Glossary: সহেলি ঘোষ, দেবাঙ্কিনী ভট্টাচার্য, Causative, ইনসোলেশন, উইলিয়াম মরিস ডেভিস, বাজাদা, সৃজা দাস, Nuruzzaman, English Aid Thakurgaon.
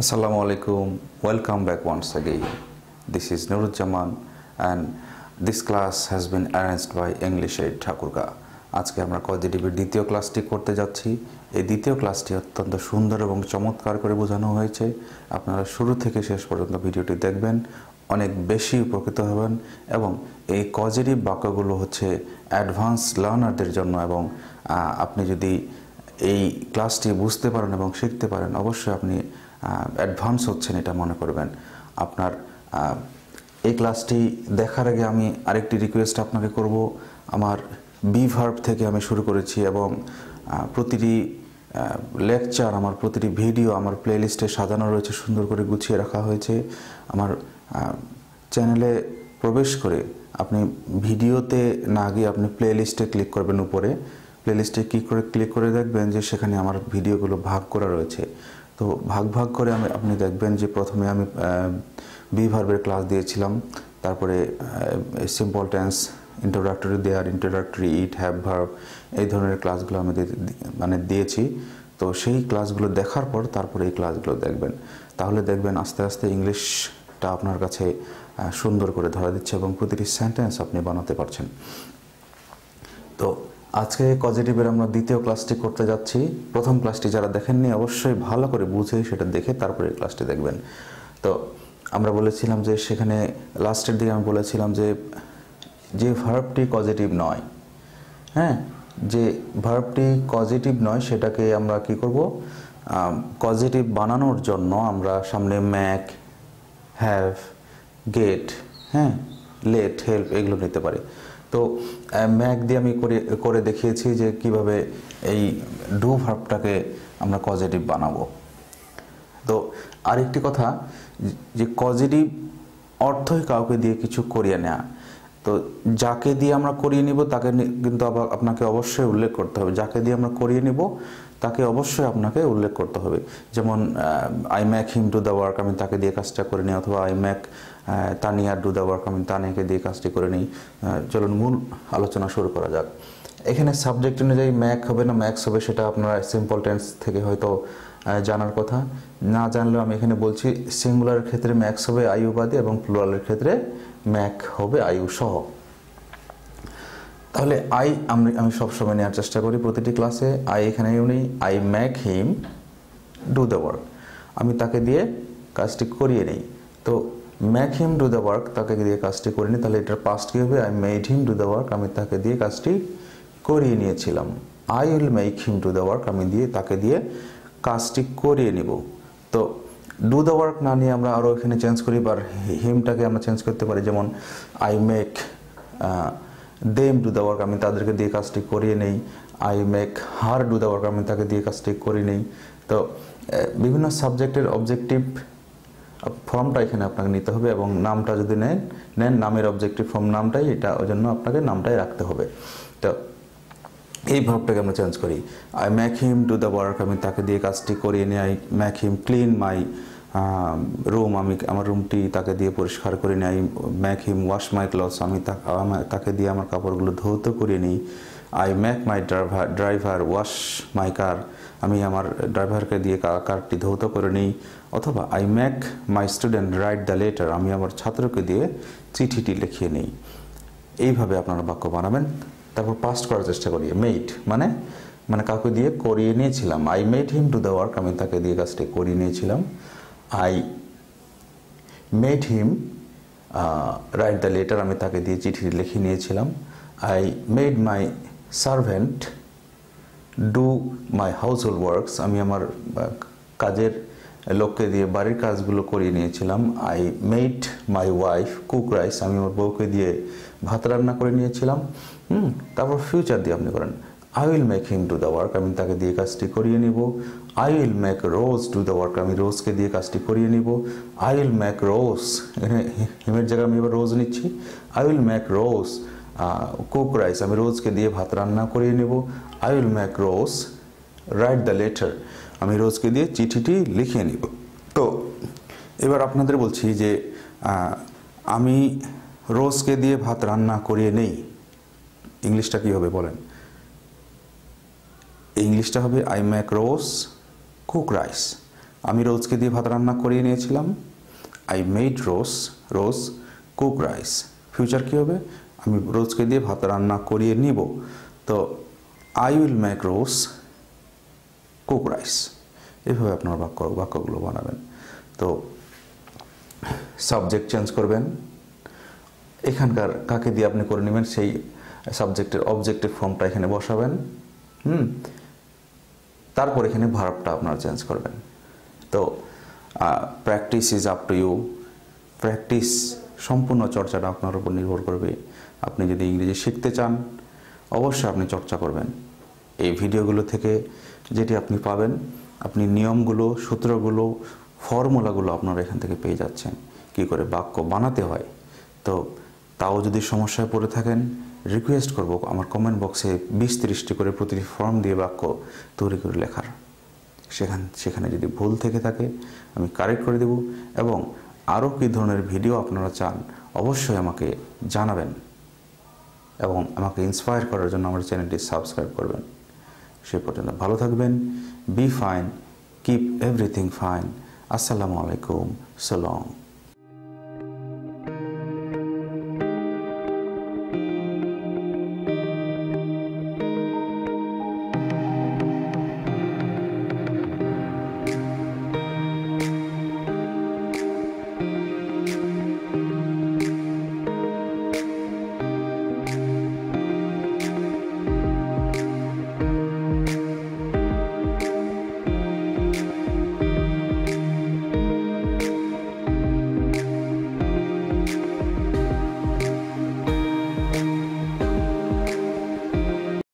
Assalamu alaikum, welcome back once again. This is Nuruzzaman and this class has been arranged by English Aid Thakurgaon. আজকে আমরা কজিটিভির দ্বিতীয় ক্লাসটি করতে যাচ্ছি। এই দ্বিতীয় ক্লাসটি অত্যন্ত সুন্দর এবং চমৎকার করে বোঝানো হয়েছে। আপনারা শুরু থেকে শেষ পর্যন্ত ভিডিওটি দেখবেন, অনেক বেশি উপকৃত হবেন এবং এই কজেটিভ বাক্যগুলো হচ্ছে অ্যাডভান্স লার্নারদের জন্য এবং আপনি যদি এই ক্লাসটি বুঝতে পারেন এবং শিখতে পারেন অবশ্যই আপনি অ্যাডভান্স হচ্ছেন এটা মনে করবেন। আপনার এই ক্লাসটি দেখার আগে আমি আরেকটি রিকোয়েস্ট আপনাকে করব। আমার বি ভার্ব থেকে আমি শুরু করেছি এবং প্রতিটি লেকচার, আমার প্রতিটি ভিডিও আমার প্লেলিস্টে সাজানো রয়েছে, সুন্দর করে গুছিয়ে রাখা হয়েছে। আমার চ্যানেলে প্রবেশ করে আপনি ভিডিওতে না গিয়ে আপনি প্লেলিস্টে ক্লিক করবেন। উপরে প্লেলিস্টে ক্লিক করে দেখবেন যে সেখানে আমার ভিডিওগুলো ভাগ করা রয়েছে। তো ভাগ করে আপনি দেখবেন যে প্রথমে আমি বি ভার্বের ক্লাস দিয়েছিলাম, তারপরে simple tense, introductory there, introductory it, have verb, এই ধরনের ক্লাসগুলো আমি দিয়েছি। তো সেই ক্লাসগুলো দেখার পর তারপরে এই ক্লাসগুলো দেখবেন, তাহলে দেখবেন আস্তে আস্তে ইংলিশটা আপনার কাছে সুন্দর করে ধরা দিচ্ছে এবং প্রতিটি সেন্টেন্স আপনি বানাতে পারছেন। তো আজকে কজেটিভের আমরা দ্বিতীয় ক্লাসটি করতে যাচ্ছি। প্রথম ক্লাসটি যারা দেখেননি অবশ্যই ভালো করে বুঝে সেটা দেখে তারপরে ক্লাসটি দেখবেন। তো আমরা বলেছিলাম যে সেখানে লাস্টের দিকে আমি বলেছিলাম যে ভার্বটি কজেটিভ নয়, হ্যাঁ, যে ভার্বটি কজেটিভ নয় সেটাকে আমরা কি করব, কজেটিভ বানানোর জন্য আমরা সামনে ম্যাক, হ্যাভ, গেট, হ্যাঁ, লেট, হেল্প এগুলো নিতে পারি। তো ম্যাক দিয়ে আমি করে দেখিয়েছি যে কিভাবে এই ডু ভার্বটাকে আমরা কজেটিভ বানাবো। তো আরেকটি কথা যে কজেটিভ অর্থই কাউকে দিয়ে কিছু করিয়ে নেওয়া। তো যাকে দিয়ে আমরা করিয়ে নিব তাকে কিন্তু আবার আপনাকে অবশ্যই উল্লেখ করতে হবে। যাকে দিয়ে আমরা করিয়ে নিব তাকে অবশ্যই আপনাকে উল্লেখ করতে হবে। যেমন I make him do the work, আমি তাকে দিয়ে কাজটা করে নিই, অথবা I make Tania do the work, আমি তানিয়াকে দিয়ে কাজটি করে নিই। চলুন মূল আলোচনা শুরু করা যাক। এখানে সাবজেক্ট অনুযায়ী ম্যাক হবে না ম্যাক্স হবে, সেটা আপনারা সিম্পল টেন্স থেকে হয়তো জানার কথা, না জানলেও আমি এখানে বলছি সিঙ্গুলারের ক্ষেত্রে ম্যাক্স হবে আই উপাধি এবং প্লুরালের ক্ষেত্রে ম্যাক হবে আয়ু সহ। তাহলে আমি সবসময় নেওয়ার চেষ্টা করি প্রতিটি ক্লাসে। আই এখানে নেই, I make him do the work, আমি তাকে দিয়ে কাজটি করিয়ে নিই। তো make him do the work, তাকে দিয়ে কাজটি করে নিই, তাহলে এটার পাস্ট কী হবে, I made him do the work, আমি তাকে দিয়ে কাজটি করিয়ে নিয়েছিলাম। I will make him do the work, আমি দিয়ে তাকে দিয়ে কাজটি করিয়ে নিব। তো ডু দ্য ওয়ার্ক না নিয়ে আমরা আরও এখানে চেঞ্জ করি, বা হিমটাকে আমরা চেঞ্জ করতে পারি। যেমন I make them do the work, আমি তাদেরকে দিয়ে কাজটি করিয়ে নেই। I make her do the work, আমি তাকে দিয়ে কাজটি করিয়ে নেই। তো বিভিন্ন সাবজেক্টের অবজেক্টিভ ফর্মটা এখানে আপনাকে নিতে হবে এবং নামটা যদি নেন নামের অবজেক্টিভ ফর্ম নামটাই, এটা ওই জন্য আপনাকে নামটাই রাখতে হবে। তো এই ভাবটাকে আমরা চেঞ্জ করি। I make him do the work, আমি তাকে দিয়ে কাজটি করিয়ে নিই। I make him clean my room, আমি আমার রুমটি তাকে দিয়ে পরিষ্কার করে নিই। I make him wash my clothes, আমি তাকে দিয়ে আমার কাপড়গুলো ধৌত করিয়ে নিই। I make my driver wash my car, আমি আমার ড্রাইভারকে দিয়ে কারটি ধৌত করে নিই। অথবা I make my student write the letter, আমি আমার ছাত্রকে দিয়ে চিঠিটি লিখিয়ে নিই। এইভাবে আপনারা বাক্য বানাবেন। তারপর পাস্ট করার চেষ্টা করি। মেড মানে মানে কাউকে দিয়ে করিয়ে নিয়েছিলাম। I made him do the work, আমি তাকে দিয়ে কাজটি করিয়ে নিয়েছিলাম। I made him write the letter, আমি তাকে দিয়ে চিঠি লিখে নিয়েছিলাম। I made my servant do my household works, আমি আমার কাজের লোককে দিয়ে বাড়ির কাজগুলো করিয়ে নিয়েছিলাম। I made my wife cook rice, আমি আমার বউকে দিয়ে ভাত রান্না করে নিয়েছিলাম। তারপর ফিউচার দিয়ে আপনি করেন। I will make him do the work, আমি তাকে দিয়ে কাজটি করিয়ে নিব। I will make Rose do the work, আমি রোজকে দিয়ে কাজটি করিয়ে নিব। আই উইল মেক রোজ, এখানে হিমের জায়গায় আমি এবার রোজ নিচ্ছি। I will make Rose cook rice, আমি রোজকে দিয়ে ভাত রান্না করিয়ে নেব। I will make Rose write the letter, আমি রোজকে দিয়ে চিঠিটি লিখিয়ে নিব। তো এবার আপনাদের বলছি যে আমি রোজকে দিয়ে ভাত রান্না করিয়ে নেই, ইংলিশটা কী হবে বলেন? ইংলিশটা হবে I make Rose cook rice. আমি রোজকে দিয়ে ভাত রান্না করিয়ে নিয়েছিলাম। I made Rose cook rice. Future কী হবে? আমি রোজকে দিয়ে ভাত রান্না করিয়ে নিব। তো I will make Rose cook rice. এভাবে আপনার বাক্যগুলো বানাবেন। তো সাবজেক্ট চেঞ্জ করবেন, এখানকার কাকে দিয়ে আপনি করে নেবেন সেই সাবজেক্টের অবজেক্টিভ ফর্মটা এখানে বসাবেন। তারপর এখানে ভার্বটা আপনার চেঞ্জ করবেন। তো practice is up to you. Practice, সম্পূর্ণ চর্চাটা আপনার উপর নির্ভর করবে। আপনি যদি ইংরেজি শিখতে চান অবশ্যই আপনি চর্চা করবেন। এই ভিডিওগুলো থেকে যেটি আপনি পাবেন, আপনি নিয়মগুলো, সূত্রগুলো, ফর্মুলাগুলো আপনারা এখান থেকে পেয়ে যাচ্ছেন, কি করে বাক্য বানাতে হয়। তো তাও যদি সমস্যায় পড়ে থাকেন, রিকোয়েস্ট করব আমার কমেন্ট বক্সে 20-30টি করে প্রতিটি ফর্ম দিয়ে বাক্য তৈরি করে লেখার। সেখানে যদি ভুল থেকে থাকে আমি কারেক্ট করে দেব। এবং আরও কী ধরনের ভিডিও আপনারা চান অবশ্যই আমাকে জানাবেন এবং আমাকে ইন্সপায়ার করার জন্য আমার চ্যানেলটি সাবস্ক্রাইব করবেন। সে পর্যন্ত ভালো থাকবেন। Be fine, keep everything fine. আসসালামু আলাইকুম, সো লং।